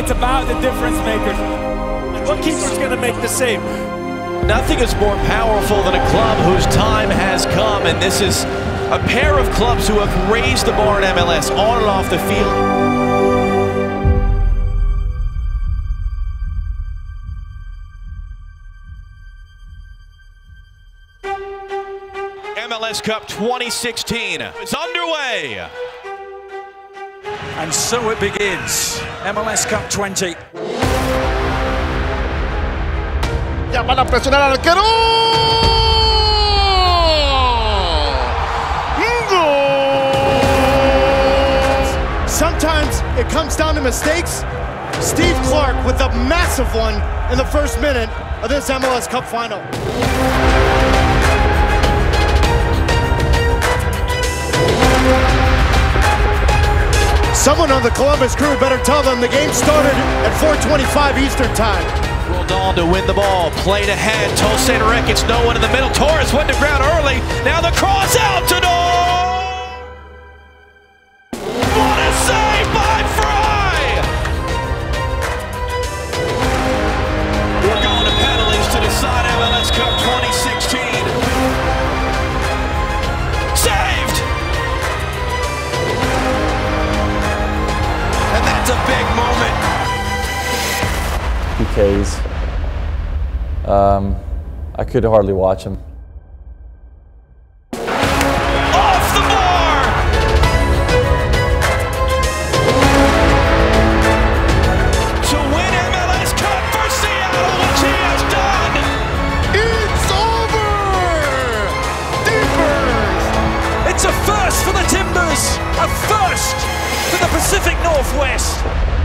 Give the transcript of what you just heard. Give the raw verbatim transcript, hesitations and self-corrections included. It's about the difference makers. What keeper's going to make the save? Nothing is more powerful than a club whose time has come, and this is a pair of clubs who have raised the bar in M L S on and off the field. M L S Cup twenty sixteen is underway. And so it begins, M L S Cup twenty. Ya van a presionar al arquero. Goal! Sometimes it comes down to mistakes. Steve Clark with a massive one in the first minute of this M L S Cup final. Someone on the Columbus Crew better tell them the game started at four twenty-five Eastern Time. Roldan to win the ball, played ahead, Tulsa and Ricketts, no one in the middle, Torres went to ground early, now the cross out to goal! What a save by Fry! We're going to penalties to decide M L S Cup twenty sixteen. A big moment. P Ks. Um, I could hardly watch him. Off the bar! To win M L S Cup for Seattle, which he has done! It's over! Timbers! It's a first for the Timbers! A first! To the Pacific Northwest.